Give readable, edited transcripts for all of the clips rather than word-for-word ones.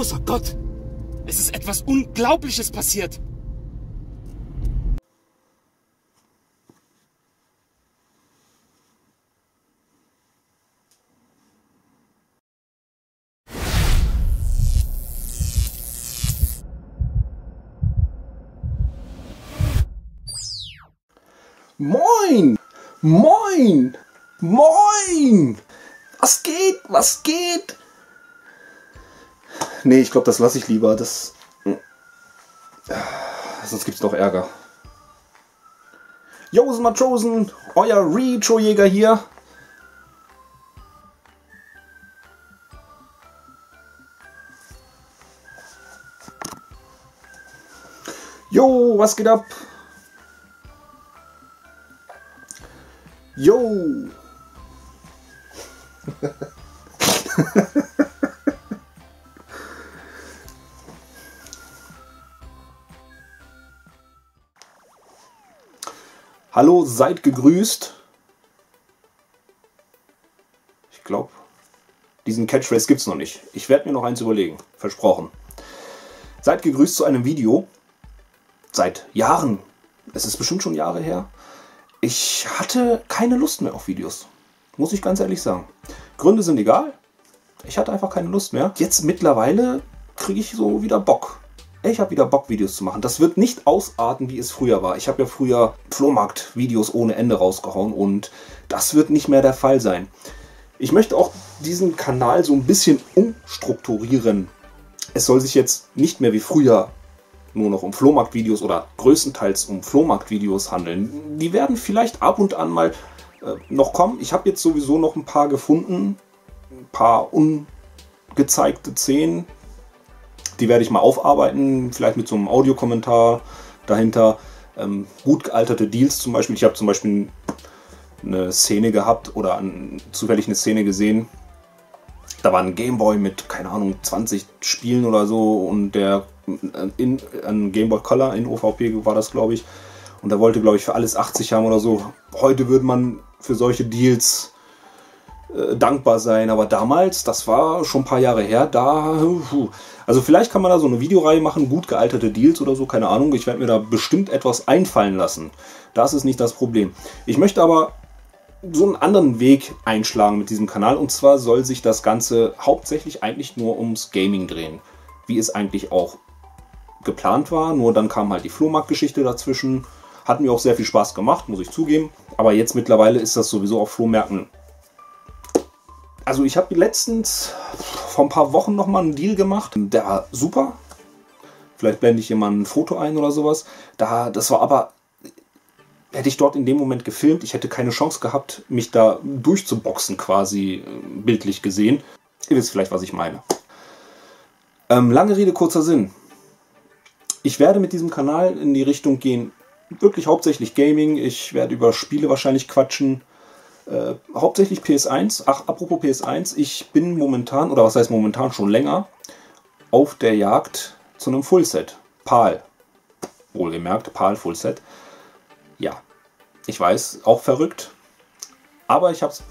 großer Gott! Es ist etwas Unglaubliches passiert! Moin! Moin! Moin! Was geht? Was geht? Nee, ich glaube, das lasse ich lieber. Das... Sonst gibt es noch Ärger. Josen Matrosen, euer Retro-Jäger hier. Jo, was geht ab? Jo! Hallo, seid gegrüßt. Ich glaube, diesen Catchphrase gibt es noch nicht. Ich werde mir noch eins überlegen. Versprochen. Seid gegrüßt zu einem Video. Seit Jahren. Es ist bestimmt schon Jahre her. Ich hatte keine Lust mehr auf Videos, muss ich ganz ehrlich sagen. Gründe sind egal, ich hatte einfach keine Lust mehr. Jetzt mittlerweile kriege ich so wieder Bock. Ich habe wieder Bock, Videos zu machen. Das wird nicht ausarten, wie es früher war. Ich habe ja früher Flohmarkt-Videos ohne Ende rausgehauen und das wird nicht mehr der Fall sein. Ich möchte auch diesen Kanal so ein bisschen umstrukturieren. Es soll sich jetzt nicht mehr wie früher nur noch um Flohmarktvideos oder größtenteils um Flohmarktvideos handeln. Die werden vielleicht ab und an mal noch kommen. Ich habe jetzt sowieso noch ein paar gefunden, ein paar ungezeigte Szenen. Die werde ich mal aufarbeiten, vielleicht mit so einem Audiokommentar dahinter. Gut gealterte Deals zum Beispiel. Ich habe zum Beispiel eine Szene gehabt oder zufällig eine Szene gesehen. Da war ein Game Boy mit, keine Ahnung, 20 Spielen oder so und der ein Game Boy Color in OVP war das, glaube ich. Und er wollte, glaube ich, für alles 80 haben oder so. Heute würde man für solche Deals dankbar sein, aber damals, das war schon ein paar Jahre her, da... Also vielleicht kann man da so eine Videoreihe machen, gut gealterte Deals oder so, keine Ahnung. Ich werde mir da bestimmt etwas einfallen lassen. Das ist nicht das Problem. Ich möchte aber so einen anderen Weg einschlagen mit diesem Kanal. Und zwar soll sich das Ganze hauptsächlich eigentlich nur ums Gaming drehen. Wie es eigentlich auch geplant war. Nur dann kam halt die Flohmarktgeschichte dazwischen. Hat mir auch sehr viel Spaß gemacht, muss ich zugeben. Aber jetzt mittlerweile ist das sowieso auf Flohmärkten. Also ich habe letztens vor ein paar Wochen nochmal einen Deal gemacht. Der war super. Vielleicht blende ich jemanden ein Foto ein oder sowas. Das war aber... Hätte ich dort in dem Moment gefilmt, ich hätte keine Chance gehabt, mich da durchzuboxen, quasi bildlich gesehen. Ihr wisst vielleicht, was ich meine. Lange Rede, kurzer Sinn. Ich werde mit diesem Kanal in die Richtung gehen, wirklich hauptsächlich Gaming. Ich werde über Spiele wahrscheinlich quatschen. Hauptsächlich PS1. Ach, apropos PS1, ich bin momentan, oder was heißt momentan, schon länger, auf der Jagd zu einem Fullset. PAL. Wohlgemerkt, PAL Fullset. Ja, ich weiß, auch verrückt, aber ich habe es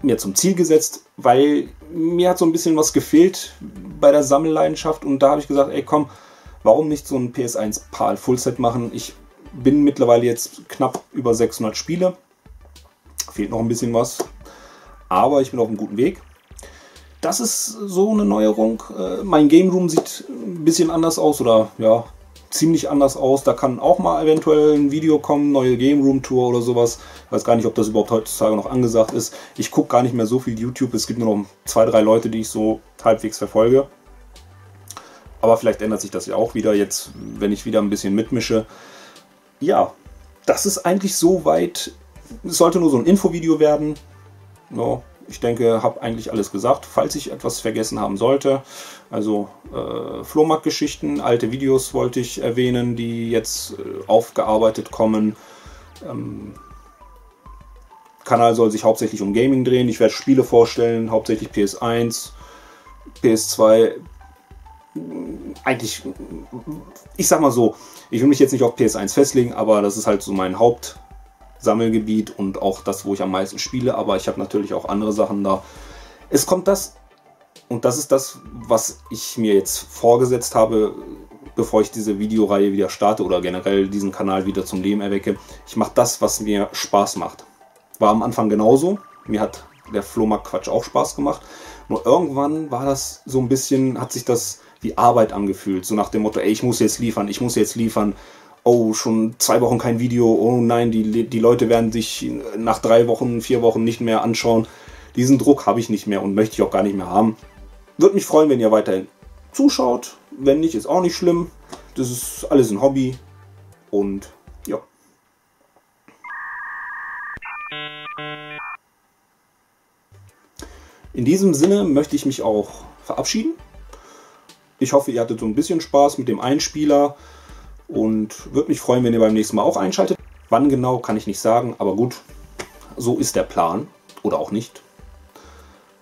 mir zum Ziel gesetzt, weil mir hat so ein bisschen was gefehlt bei der Sammelleidenschaft und da habe ich gesagt, ey komm, warum nicht so ein PS1 PAL Fullset machen? Ich bin mittlerweile jetzt knapp über 600 Spiele, fehlt noch ein bisschen was, aber ich bin auf einem guten Weg. Das ist so eine Neuerung. Mein Game Room sieht ein bisschen anders aus oder ja, ziemlich anders aus. Da kann auch mal eventuell ein Video kommen, neue Game Room Tour oder sowas. Ich weiß gar nicht, ob das überhaupt heutzutage noch angesagt ist. Ich gucke gar nicht mehr so viel YouTube. Es gibt nur noch 2, 3 Leute, die ich so halbwegs verfolge. Aber vielleicht ändert sich das ja auch wieder jetzt, wenn ich wieder ein bisschen mitmische. Ja, das ist eigentlich soweit. Es sollte nur so ein Infovideo werden. No, ich denke, habe eigentlich alles gesagt. Falls ich etwas vergessen haben sollte, also Flohmarktgeschichten, alte Videos wollte ich erwähnen, die jetzt aufgearbeitet kommen. Kanal soll sich hauptsächlich um Gaming drehen. Ich werde Spiele vorstellen, hauptsächlich PS1, PS2. Eigentlich, ich sag mal so, ich will mich jetzt nicht auf PS1 festlegen, aber das ist halt so mein Haupt Sammelgebiet und auch das, wo ich am meisten spiele, aber ich habe natürlich auch andere Sachen da. Es kommt das Und das ist das, was ich mir jetzt vorgesetzt habe, bevor ich diese Videoreihe wieder starte oder generell diesen Kanal wieder zum Leben erwecke. Ich mache das, was mir Spaß macht. War am Anfang genauso. Mir hat der Flohmarkt-Quatsch auch Spaß gemacht. Nur irgendwann war das so ein bisschen, hat sich das wie Arbeit angefühlt. So nach dem Motto, ey, ich muss jetzt liefern, ich muss jetzt liefern. Oh, schon 2 Wochen kein Video. Oh nein, die Leute werden sich nach 3 Wochen, 4 Wochen nicht mehr anschauen. Diesen Druck habe ich nicht mehr und möchte ich auch gar nicht mehr haben. Würde mich freuen, wenn ihr weiterhin zuschaut. Wenn nicht, ist auch nicht schlimm. Das ist alles ein Hobby. Und ja. In diesem Sinne möchte ich mich auch verabschieden. Ich hoffe, ihr hattet so ein bisschen Spaß mit dem Einspieler und würde mich freuen, wenn ihr beim nächsten Mal auch einschaltet. Wann genau, kann ich nicht sagen, aber gut, so ist der Plan oder auch nicht.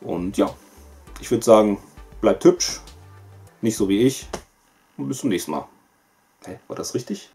Und ja, ich würde sagen, bleibt hübsch, nicht so wie ich und bis zum nächsten Mal. Hey, war das richtig?